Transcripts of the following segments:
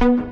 I'm a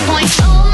3.0.